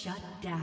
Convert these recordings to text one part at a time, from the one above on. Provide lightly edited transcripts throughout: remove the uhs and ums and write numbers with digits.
Shut down.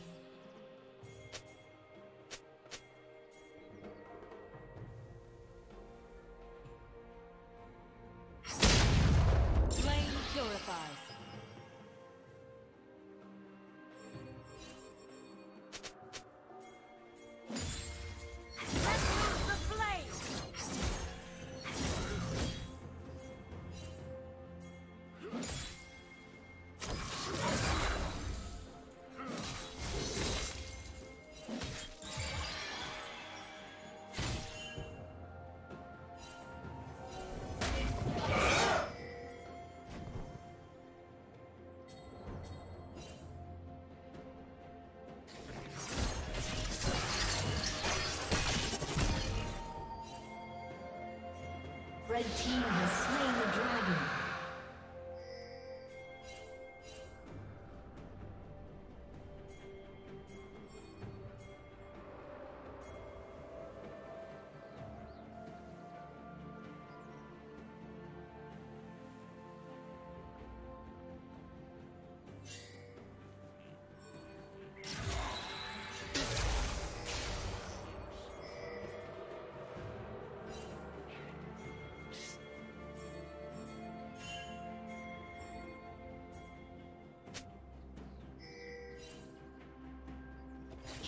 The team has slain the dragon.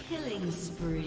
Killing spree.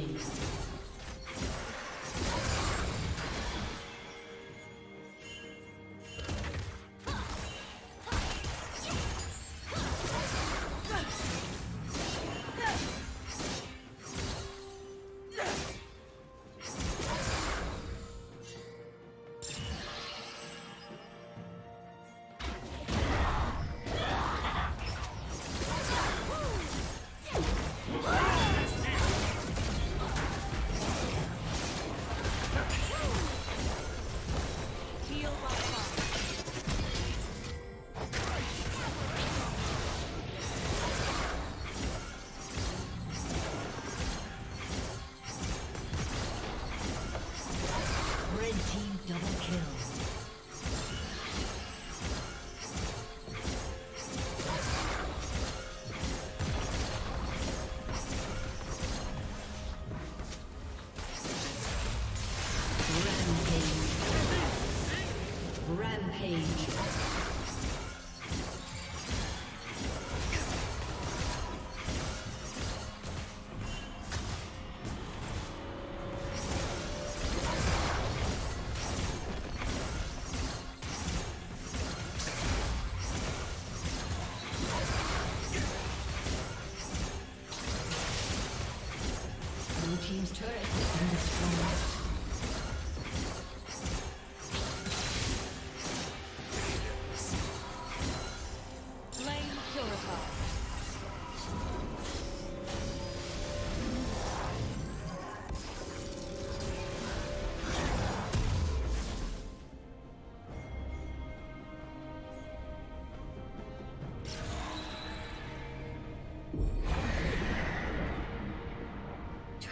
page.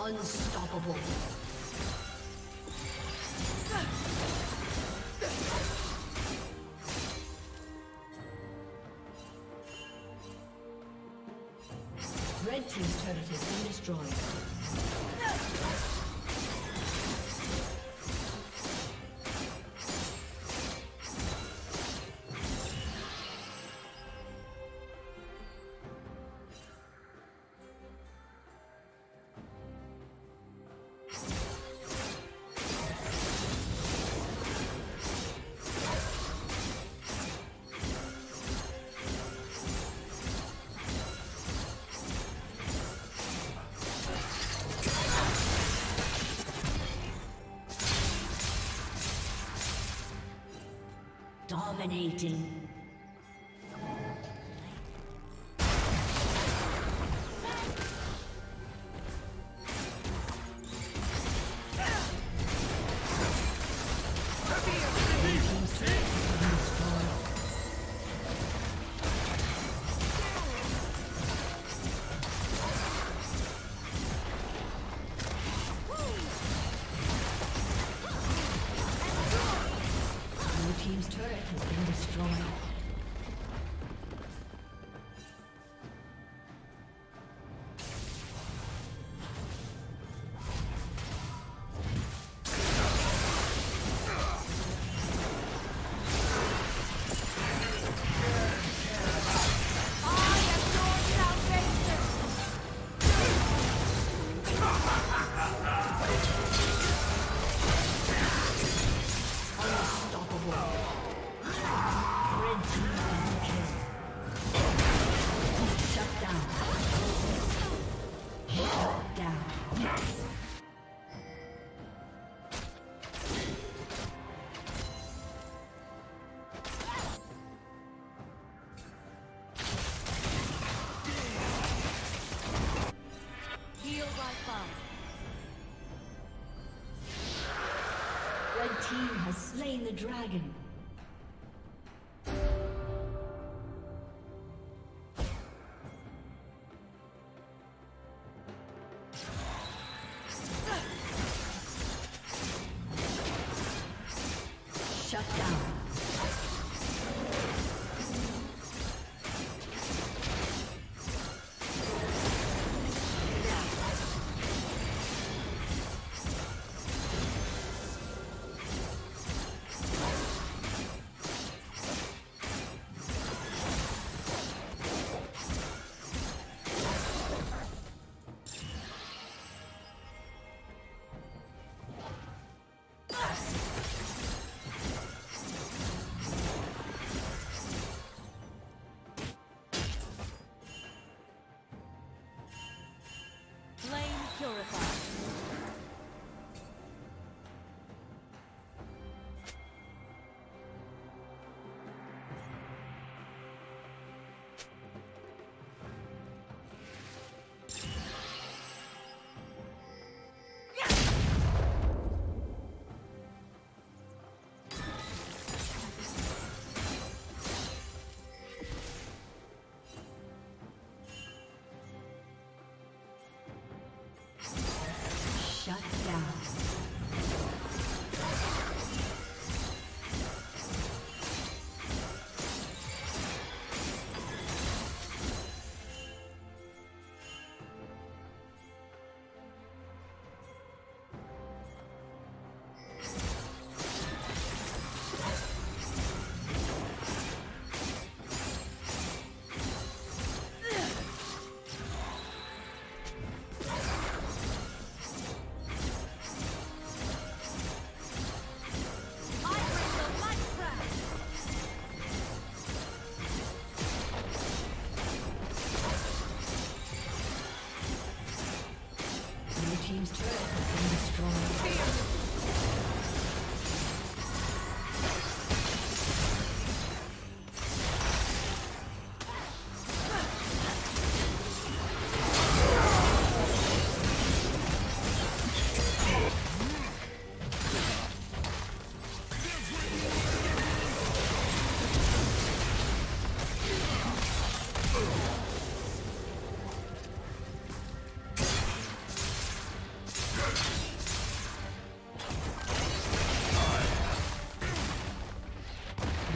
Unstoppable. Red team's turret has been destroyed. Dominating. Team has slain the dragon.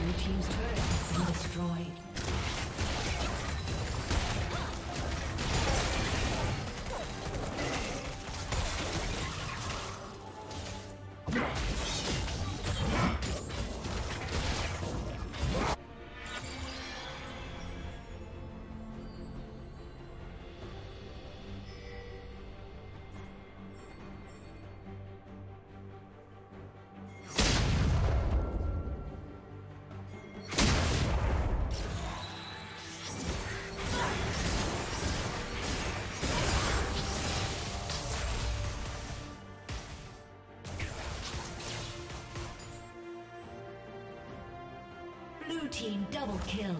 Blue team's turret has been destroyed. Team double kill.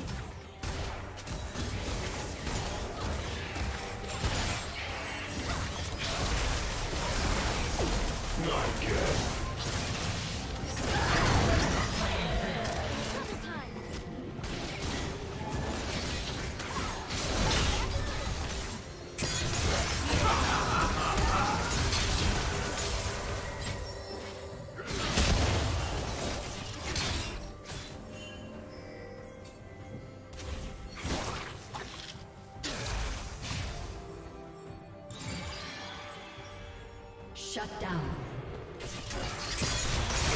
Shut down.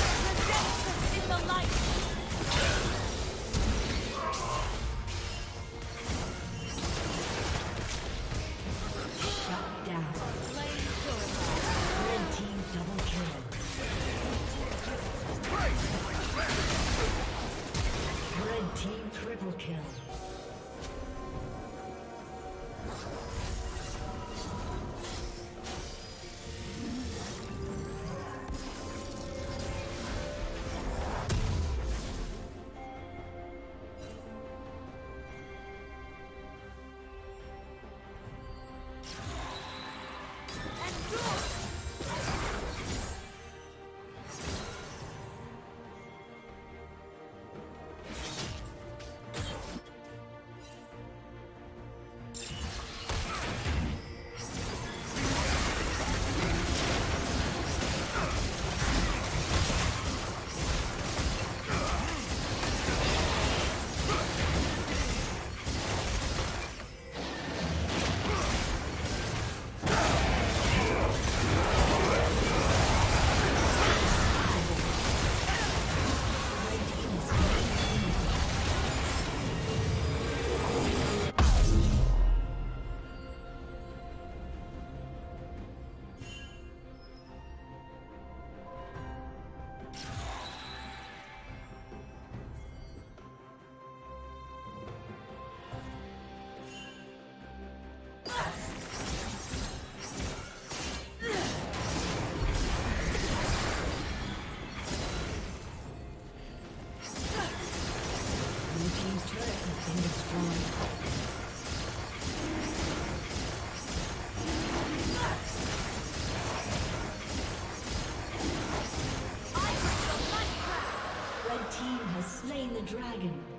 Redemption in the light. Dragon.